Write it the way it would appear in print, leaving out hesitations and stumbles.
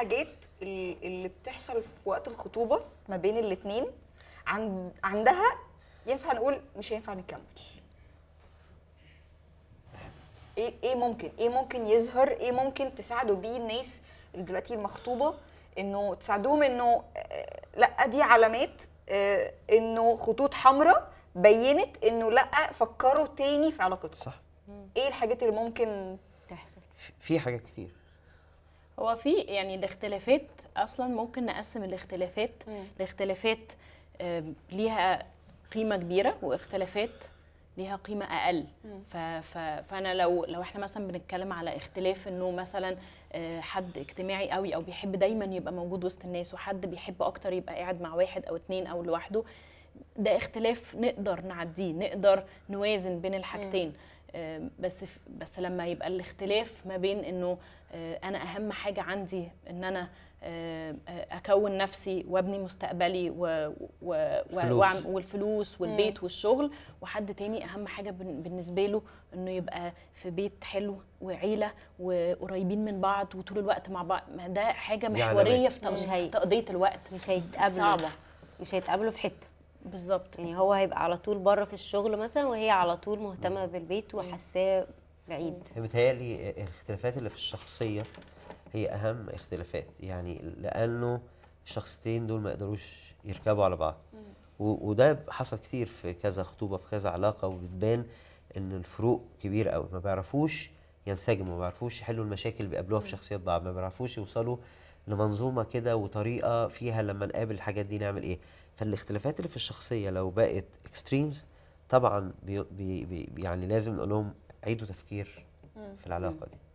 الحاجات اللي بتحصل في وقت الخطوبه ما بين الاثنين عندها ينفع نقول مش هينفع نكمل؟ ايه ممكن يظهر، ايه ممكن تساعدوا بيه الناس اللي دلوقتي المخطوبه انه تساعدوهم انه لا دي علامات انه خطوط حمراء بينت انه لا فكروا تاني في علاقتكم؟ صح. ايه الحاجات اللي ممكن تحصل؟ في حاجات كتير. هو في يعني الاختلافات اصلا ممكن نقسم الاختلافات لاختلافات ليها قيمه كبيره واختلافات ليها قيمه اقل. فانا لو احنا مثلا بنتكلم على اختلاف انه مثلا حد اجتماعي قوي او بيحب دايما يبقى موجود وسط الناس، وحد بيحب اكتر يبقى قاعد مع واحد او اتنين او لوحده، ده اختلاف نقدر نعديه، نقدر نوازن بين الحاجتين. بس لما يبقى الاختلاف ما بين انه انا اهم حاجه عندي ان انا اكون نفسي وابني مستقبلي والفلوس والبيت والشغل، وحد تاني اهم حاجه بالنسبه له انه يبقى في بيت حلو وعيله وقريبين من بعض وطول الوقت مع بعض، ما ده حاجه محوريه في تقضيه الوقت. مش هيتقابلوا في حته بالظبط، يعني هو هيبقى على طول بره في الشغل مثلا وهي على طول مهتمه بالبيت وحاساه بعيد. بيتهيألي الاختلافات اللي في الشخصيه هي اهم اختلافات، يعني لانه الشخصيتين دول ما يقدروش يركبوا على بعض، وده حصل كتير في كذا خطوبه في كذا علاقه، وبتبان ان الفروق كبيره قوي، ما بيعرفوش ينسجموا، ما بيعرفوش يحلوا المشاكل اللي بيقابلوها في شخصيات بعض، ما بيعرفوش يوصلوا لمنظومه كده وطريقه فيها لما نقابل الحاجات دي نعمل ايه. فالاختلافات اللي في الشخصيه لو بقت اكستريمز طبعا يعني لازم نقول لهم عيدوا تفكير في العلاقه دي.